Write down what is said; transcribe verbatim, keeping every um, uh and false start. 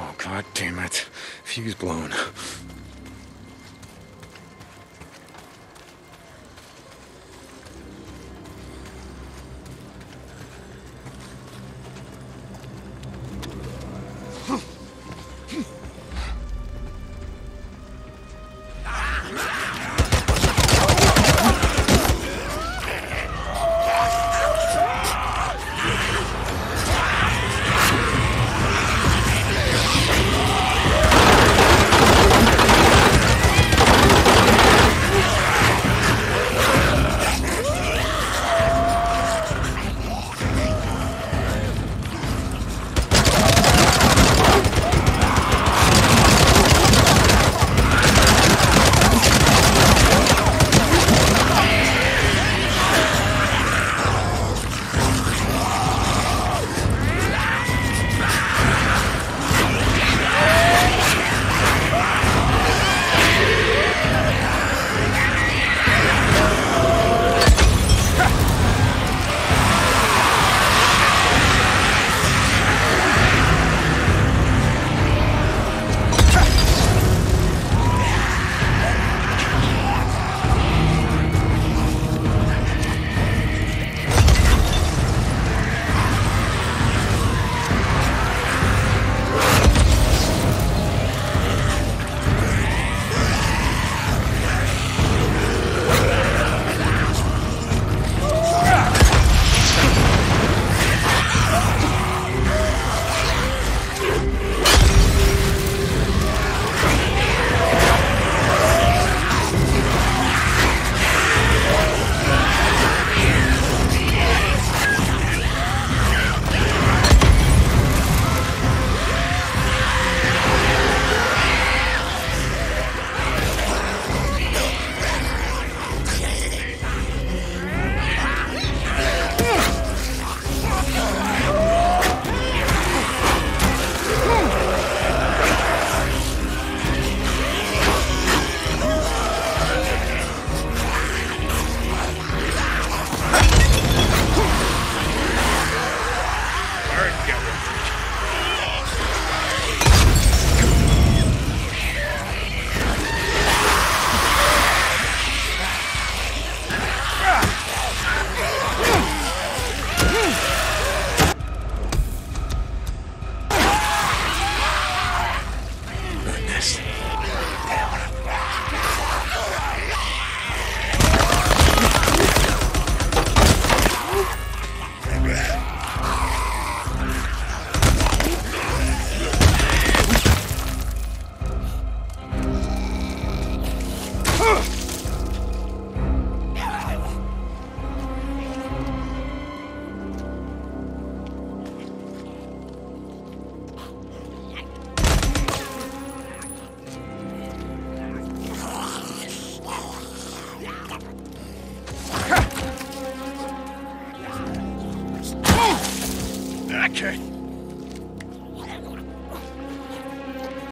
Oh, god damn it. Fuse blown. Okay.